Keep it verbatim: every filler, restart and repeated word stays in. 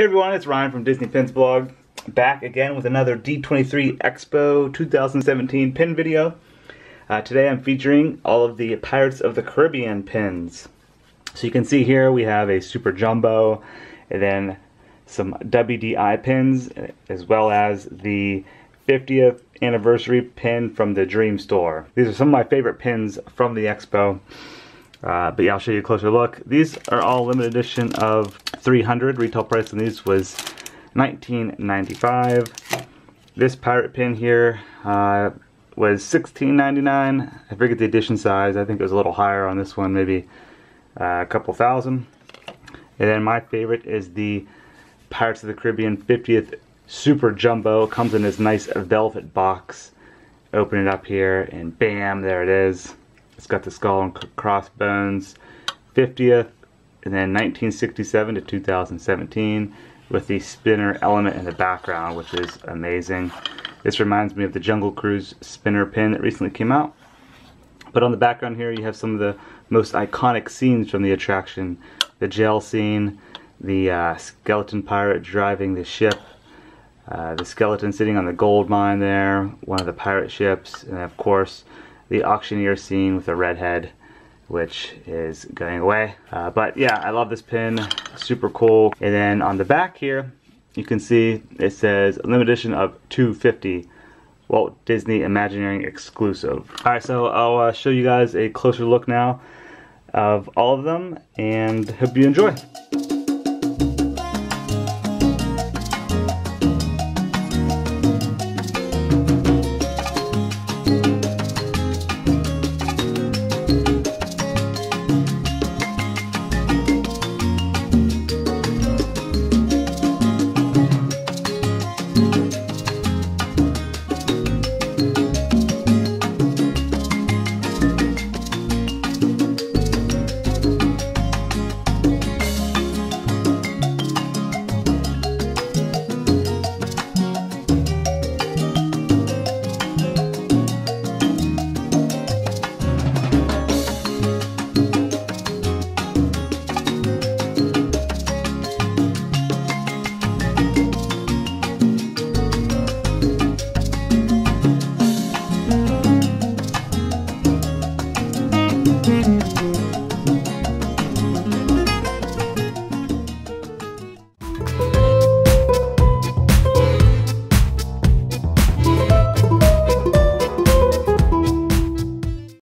Hey everyone, it's Ryan from Disney Pins Blog, back again with another D twenty-three Expo two thousand seventeen pin video. Uh, today I'm featuring all of the Pirates of the Caribbean pins. So you can see here we have a Super Jumbo, and then some W D I pins, as well as the fiftieth anniversary pin from the Dream Store. These are some of my favorite pins from the Expo. Uh, but yeah, I'll show you a closer look. These are all limited edition of three hundred. Retail price on these was nineteen ninety-five. This pirate pin here uh, was sixteen ninety-nine. I forget the edition size. I think it was a little higher on this one, maybe uh, a couple thousand. And then my favorite is the Pirates of the Caribbean fiftieth Super Jumbo. It comes in this nice velvet box. Open it up here, and bam, there it is. It's got the skull and crossbones, fiftieth, and then nineteen sixty-seven to two thousand seventeen, with the spinner element in the background, which is amazing. This reminds me of the Jungle Cruise spinner pin that recently came out. But on the background here, you have some of the most iconic scenes from the attraction. The jail scene, the uh, skeleton pirate driving the ship, uh, the skeleton sitting on the gold mine there, one of the pirate ships, and of course, the auctioneer scene with the redhead, which is going away. Uh, but yeah, I love this pin, super cool. And then on the back here, you can see it says limited edition of two fifty, Walt Disney Imagineering exclusive. All right, so I'll uh, show you guys a closer look now of all of them, and hope you enjoy.